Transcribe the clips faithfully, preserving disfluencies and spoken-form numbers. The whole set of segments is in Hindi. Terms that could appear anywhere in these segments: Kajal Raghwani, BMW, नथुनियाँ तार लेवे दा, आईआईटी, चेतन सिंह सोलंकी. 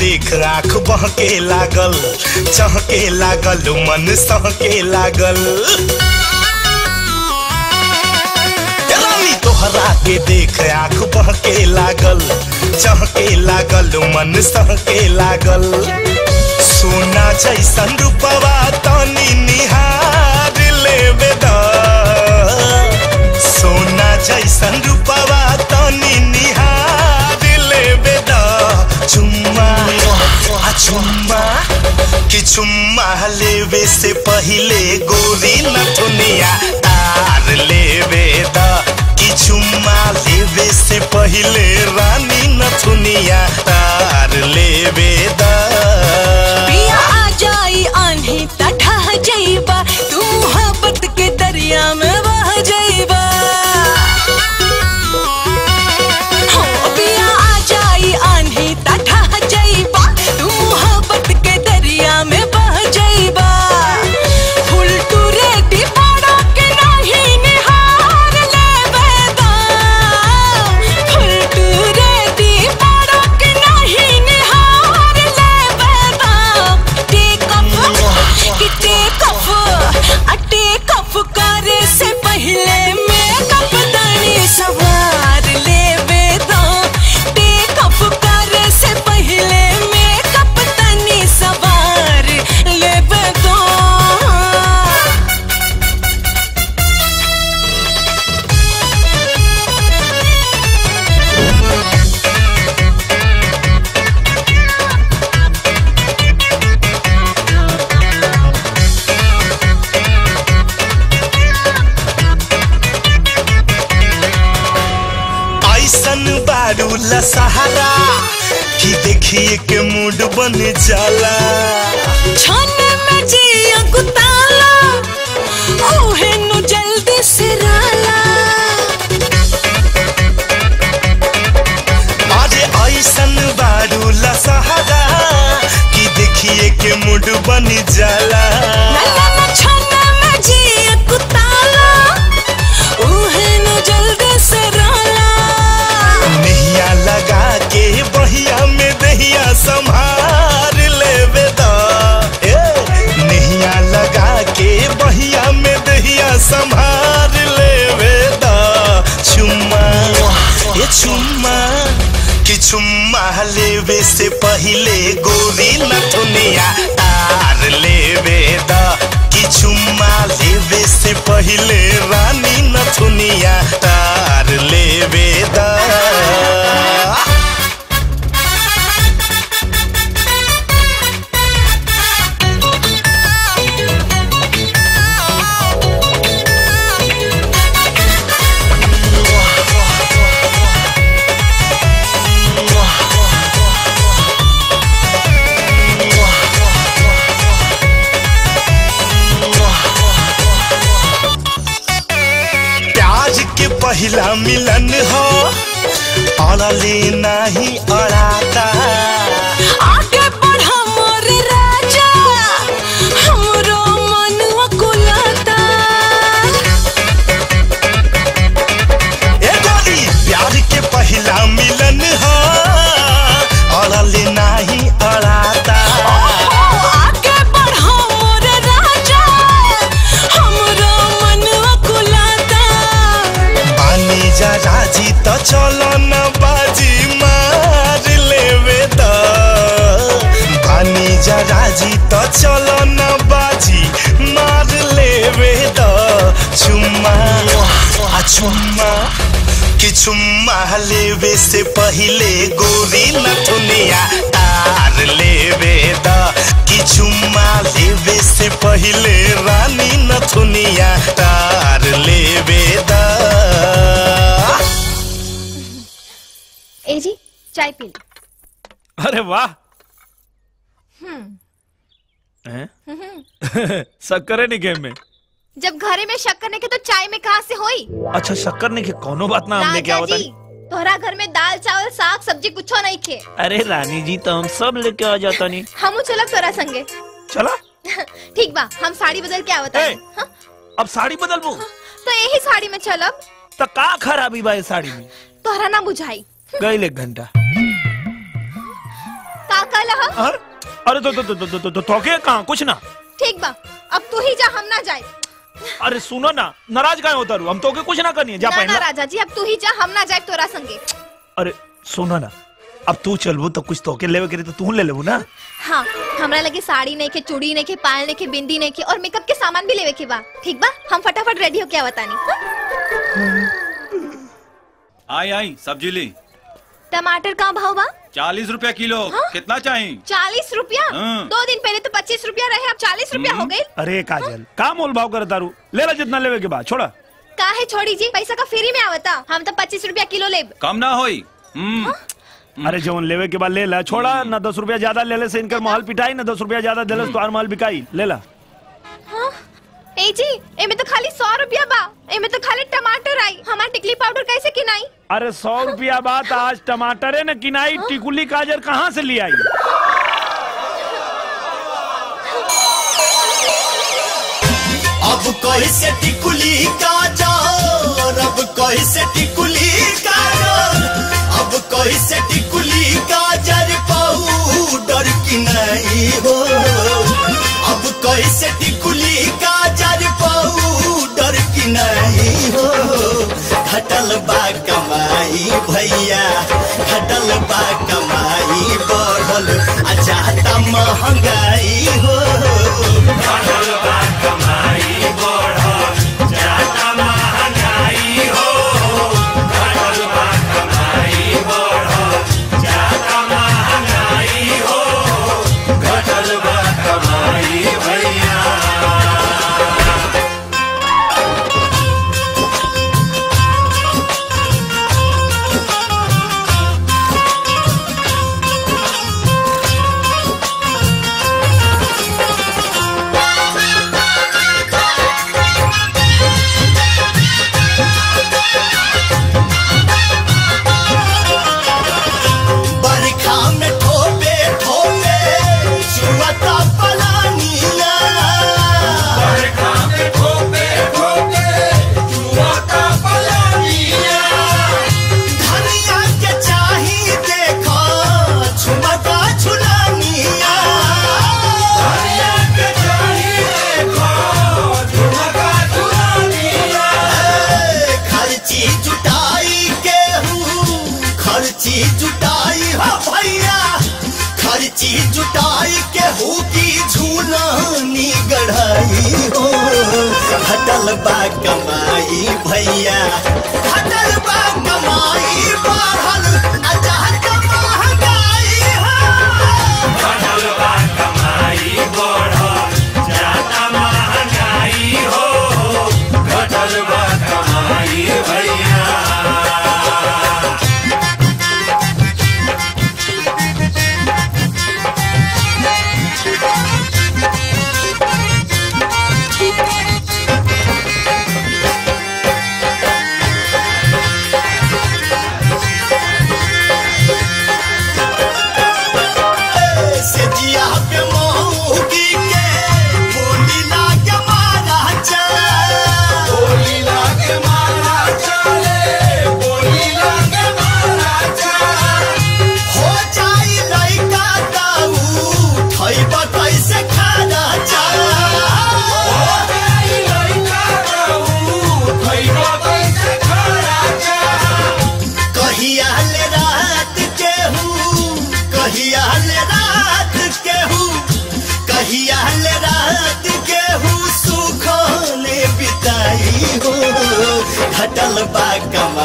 देख राख बहके लागल, चहके लागल, मन सहके लागल। तोहरा के देख राख बहके लागल, चहके लागल, मन सहके लागल। सोना जैसन रूपवा तनी निहार लेबे दा, सोना जैसन रूपवा तनी निहार लेबे दा। चुम्मा चुम्मा कि चुम्मा लेवे से पहले गोरी नथुनिया तार लेवे दा, कि चुम्मा लेवे से पहले रानी नथुनिया तार लेवे दा। पिया आ जाई आन्ही त ढह जइबा, तू मोहब्बत के दरिया में बह जइबा। पिया आ जाई आन्ही त ढह जइबा, बारूला सहारा कि देखिए के मूड बन जाला। छाने में जिया गुताला, ओहे नु जल्दी से राला। आज ऐसन बारूला सहारा कि देखिए के मूड बन जाला। छाने में जिया गुताला, ओहे नु जल्दी से राला। लगा के बहिया में दहिया संभार लेवे दा, नहिया लगा के बहिया में दहिया संभार लेवे दा। चुम्मा ये चुम्मा कि चुम्मा लेवे से पहले गोरी नथुनिया तार लेवे दा, कि चुम्मा लेवे से पहले रानी नथुनिया तार लेवे दा। पहला मिलन हो अड़ले नाही अड़ाता, आगे बढ़ा मोर राजा हमरो मनुआ कुलाता। ए गोरी प्यार के पहला मिलन हो अड़ले नाही अड़ाता, आगे बढ़ा मोर राजा हमरो मनुआ कुलाता। जा राजी तो चलो न बाजी मार लेवे दा, बानी जा राजी तो चलो न बाजी मार लेवे दा। चुम्मा चुम्मा कि चुम्मा लेवे से पहले गोरी नथुनिया तार लेवे दा, कि चुम्मा लेवे से पहले रानी नथुनिया तार लेवे दा। चाय पी ली। अरे वाह, शक्कर है नहीं गेम में। जब घरे में शक्कर नहीं के तो चाय में कहाँ से होई। अच्छा शक्कर नहीं के कोनो बात ना, हमने क्या होता तोहरा घर में दाल चावल साग सब्जी कुछ नहीं खे। अरे रानी जी तो हम सब लेके आ जाता नहीं। हम चला तोरा संगे चला। ठीक बा, हम साड़ी बदल के आवता। अब साड़ी बदल बो तो यही साड़ी में चलब। तो का खराबी बा साड़ी में, तोहरा ना बुझाई गई एक घंटा का का लहा। अरे तो तो तो तो तो तोके कहाँ कुछ ना। ठीक बा, अब तू ही जा, हम ना जाए। अरे सुनो ना, नाराज काहे होता रू, हम तोके कुछ ना करनी है, जा पहन ना। राजा जी अब तू ही जा, हम ना जाए तोरा संगे। अरे सुनो ना, अब तू चलबू तो कुछ तोके लेवे करी तो तू ले लेबू ना। हाँ, हमरा लगे साड़ी नहीं के, चूड़ी नहीं के, पायल नहीं के, बिंदी नहीं के और मेकअप के सामान भी लेवे के बा। ठीक बा, हम फटाफट रेडी हो के आवतानी। आई आई सब्जी ली। टमाटर का भाव बा? चालीस रुपया किलो। हाँ? कितना चाहिए? चालीस रुपया। दो दिन पहले तो पच्चीस रुपया रहे, अब चालीस रुपया हो गए। अरे काजल, का मोल भाव कर दारू, ले ला जितना लेवे के बाद छोड़ा। काहे छोड़ी जी, पैसा का फ्री में आवता, हम तो पच्चीस रुपया किलो ले। कम ना होई। हाँ? अरे जौन लेवे के बाद ले ला, छोड़ा न। दस रुपया ज्यादा ले ले से इनकर माल पिटाई, न दस रुपया ज्यादा दे तो माल बिकाई, ले ला। ए जी, एमे तो खाली सौ रुपया बा, एमे तो खाली टमाटर आई, हमार टिकली पाउडर कैसे किनाई। अरे सौ रुपया बात आज टमाटर है न किनाई, टिकुली काजर कहाँ से ले आई। अब कोई से टिकुली काजर, अब कोई से टिकुली काजर, अब कोई से टिकुली काजर पाउडर किनाई हो। अब कोई से टिकुली काजर पाउडर किनाई हो। घटल बा कमाई भैया, घटल बा कमाई बढ़ल, अच्छा त महंगाई हो। घटल बा कमाई बढ़ल, ज्यादा महंगाई हो। घटल बा कमाई बढ़ल, ज्यादा महंगाई हो। घटल बा कमाई भैया। जुटाई के हो की झूला नी गढ़ाई हो। घटल बा कमाई भैया, घटल बा कमाई बढ़ल, अच्छा त महंगाई हो। घटल बा कमाई बढ़ल, ज्यादा महंगाई हो। घटल बा कमाई भैया।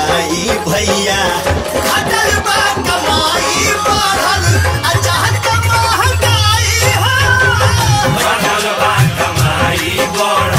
घटल बा कमाई भैया, घटल बा कमाई बढ़ल, अच्छा त महंगाई हो। घटल बा कमाई बढ़ल।